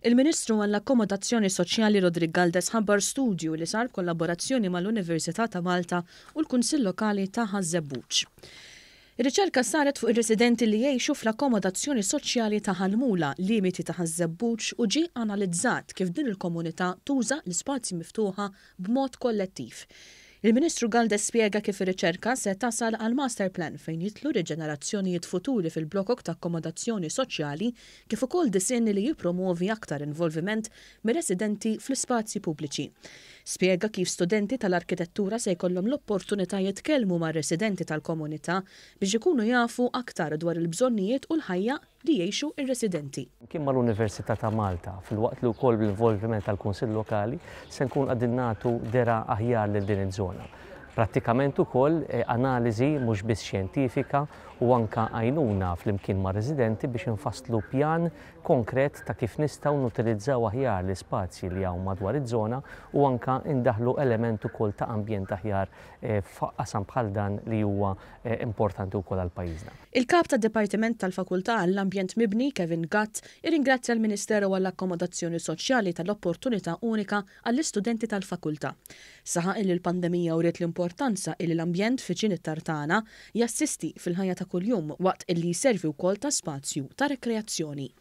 Il-Ministru għall-Akkomodazzjoni Soċjali Roderick Galdes ħabbar studju li sar kollaborazzjoni mal-Università ta' Malta u l-Kunsill Lokali ta' Ħaż-Żebbuġ. Ir-riċerka saret fuq ir-residenti li jgħixu fl-akkomodazzjoni soċjali ta' Ħal Mula, limiti ta' Ħaż-Żebbuġ u ġie analizzat kif din il-komunità tuża l-spazji miftuħa b'mod kollettiv. Il-Ministru Galdes spjega kif ir-riċerka se tasal għal master plan fejn jitlu riġenerazzjonijiet futuri fil-blokok ta' akkomodazzjoni soċjali kif ukoll disinn li jippromovi aktar involviment mir-residenti fl-spazji pubbliċi. Spjega kif studenti tal-arkitettura se jkollhom l-opportunità jitkellmu mar-residenti tal-komunità biex ikunu jafu aktar dwar il-bżonnijiet u l-ħajja li jgħixu ir-residenti. Kien mal-Università ta' Malta, fil-waqt li wkoll l-involviment tal-Kunsill Lokali se nkun qegħdin nagħtu dera aħjar lil din iż-żona. Prattikament ukoll analiżi mhux biss xjentifika u anke għajnuna flimkien mar-residenti biex infasslu pjan konkret ta' kif nistgħu nutilizzaw aħjar l-ispazji li hawn madwar iż-żona u anke indaħlu element ukoll ta' ambjent aħjar f'qasam bħal dan li huwa importanti wkoll għal pajjiżna. Il-Kap tad-Dipartiment tal-Fakultà għall-Ambjent Mibni Kevin Gatt irringrazzja l-Ministeru għall-Akkomodazzjoni Soċjali tal-opportunità unika għall-istudenti tal-Fakultà. Saħaq li l-pandemija uriet l-importanza li l-ambjent fiċin it-tartana jassisti fil-ħajja ta' kuljum waqt illi jservi wkoll ta' spazju ta' rekreazzjoni.